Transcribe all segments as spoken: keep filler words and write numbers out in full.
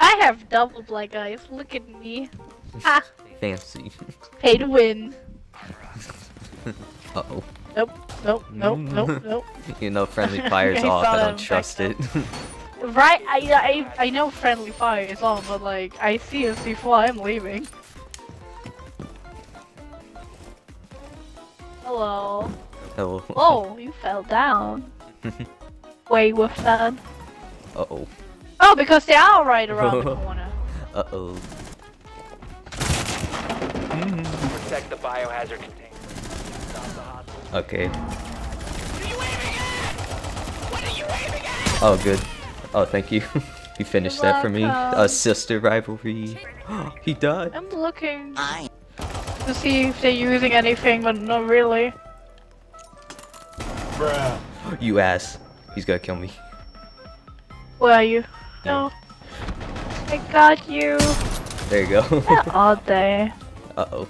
I have double black eyes. Look at me. Ah. Fancy. Pay to win. Uh oh. Nope. Nope. Nope. Nope. Nope. You know, friendly fire's off. I don't trust it. Right. I, I I know friendly fire is on, but like I see a C four. I'm leaving. Hello. Hello. Oh, you fell down. Way with that. Uh oh. Oh, because they are right around the corner. Uh oh. Mm-hmm. Protect the biohazard container. Stop the hostage. Okay. What are you aiming at? What are you aiming at? Oh, good. Oh, thank you. You finished that for me. A uh, sister rivalry. He died. I'm looking to see if they're using anything, but not really. Bruh. You ass. He's gonna kill me. Where are you? No. I got you. There you go. Where are they? Uh oh.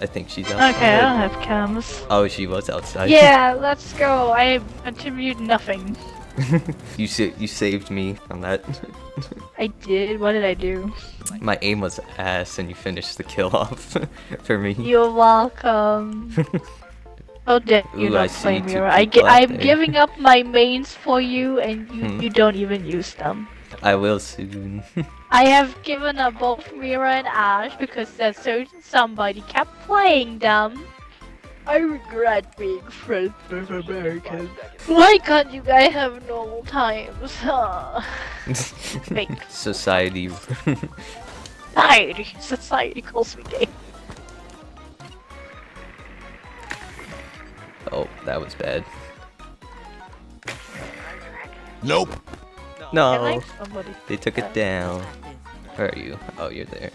I think she's outside. Okay, I don't have cams. Oh, she was outside. Yeah, let's go. I attribute nothing. you sa you saved me on that. I did. What did I do? My aim was ass, and you finished the kill off for me. You're welcome. Oh, dare you. Ooh, not play Mira. I gi I'm there. Giving up my mains for you, and you, hmm. you don't even use them. I will soon. I have given up both Mira and Ash because that certain somebody kept playing them. I regret being friends with Americans. Why can't you guys have normal times? Society. Society. Society calls me gay. Oh, that was bad. Nope. No. They took it down. Where are you? Oh, you're there.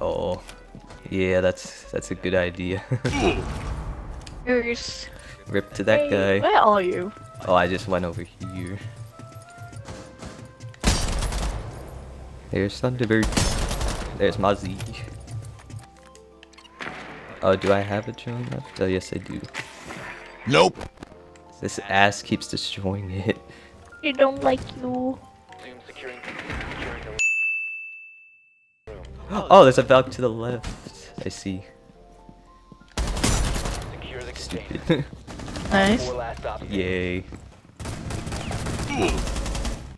Oh. Yeah, that's that's a good idea. Rip to that guy. Where are you? Oh, I just went over here. There's Thunderbird. There's Mozzie. Oh, do I have a drone left? Oh, yes, I do. Nope. This ass keeps destroying it. They don't like you. Oh, there's a Valk to the left. I see. Stupid. Nice. Yay.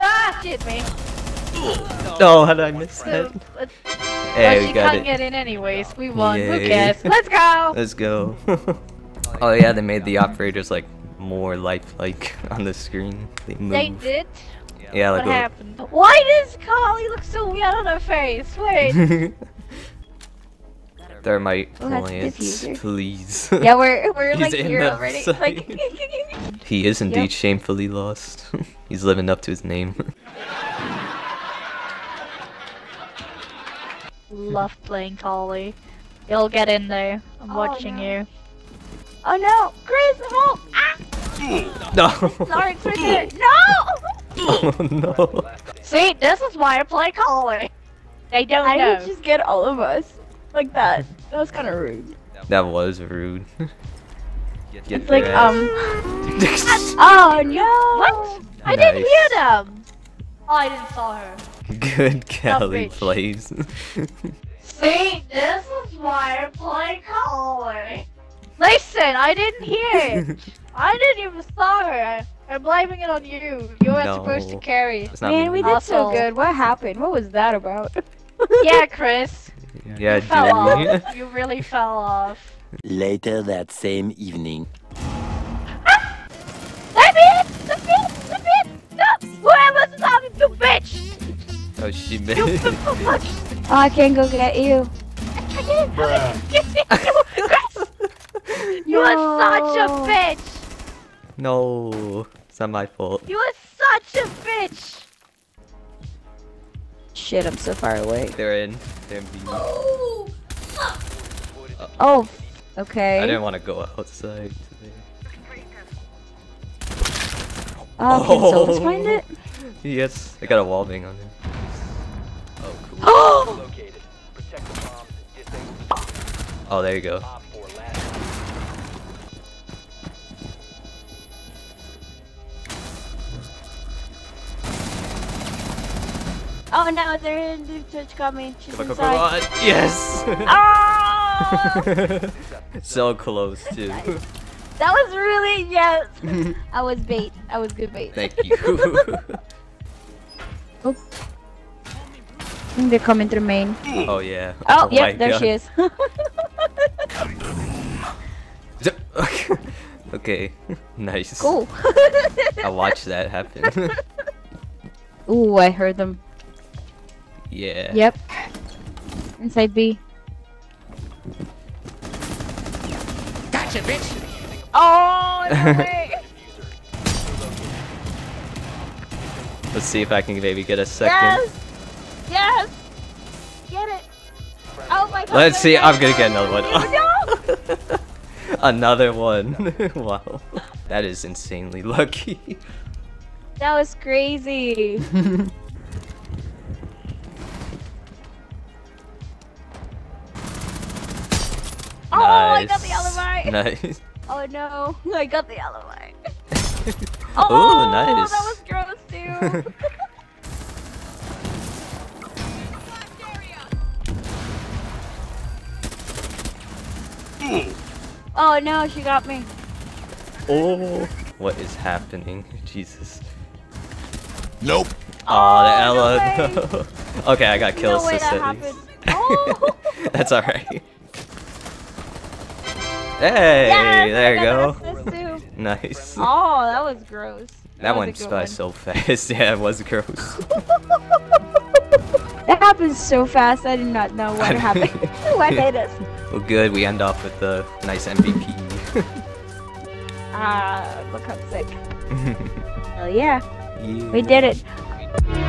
Ah, shit, me. No, how did I miss that? Hey, well, we she got can't it. Get in anyways. We won. Yay. Who cares? Let's go. Let's go. Oh yeah, they made the operators like more lifelike on the screen. They, they did. Yeah. What like happened? A... Why does Kali look so weird on her face? Wait. Thermite oh, plants, please. Yeah, we're we're like here already. Like... He is indeed yep. shamefully lost. He's living up to his name. Love playing Kali. You'll get in there. I'm oh, watching no. you. Oh no! Chris, oh! Ah! No! Sorry, it's right there. No! Oh no! See, this is why I play Kali. They don't I know. I just get all of us like that. That was kind of rude. That was rude. get, get it's like ass. um. Oh no! What? Nice. I didn't hear them. Oh, I didn't saw her. Good Kali plays. See, this is why I play Kali. Listen, I didn't hear it. I didn't even saw her. I'm blaming it on you. You were no, supposed to carry. Man, we did also. So good. What happened? What was that about? Yeah, Chris. Yeah, you fell off. You really fell off. Later that same evening. Ah! Stop it! Stop it! Stop it! Stop! Whoever's stopping you, bitch! Oh, she missed. Oh, I can't go get you. I can't get you. You are such a bitch. No, it's not my fault. You are such a bitch. Shit, I'm so far away. They're in. They're in. Oh. Oh. Okay. I didn't want to go outside today. Oh, oh. Can someone find it? Yes, I got a wall bang on him. Oh, cool. Oh! Oh, there you go. Oh no, they're in the church coming. She's go, go, go, go. Yes! Oh! So close, too. Nice. That was really, yes! I was bait. I was good bait. Thank you. Oh. They're coming through main. Oh, yeah. Oh, oh yeah, there God. She is. Okay, nice. Cool. I watched that happen. Ooh, I heard them. Yeah. Yep. Inside B. Gotcha, bitch! Oh, no way! Let's see if I can maybe get a second. Yes! Yes! Get it! Oh my god! Let's see, I'm gonna get another one. Oh. No! Another one. Wow. That is insanely lucky. That was crazy. Oh, nice. I got the alibi. Nice. Oh no, I got the alibi. Oh, ooh, nice. That was gross too. Oh no, she got me. Oh, what is happening? Jesus. Nope. Oh, oh the Ella. No no. Okay, I got kills. No way that happened. Oh. That's alright. Hey, yes, there you go. Nice. Oh, that was gross. That, that went by so fast. Yeah, it was gross. That happened so fast. I did not know what happened. What made us? Well, good. We end off with the nice M V P. Ah, uh, look how sick. Oh yeah. Yeah. We did it.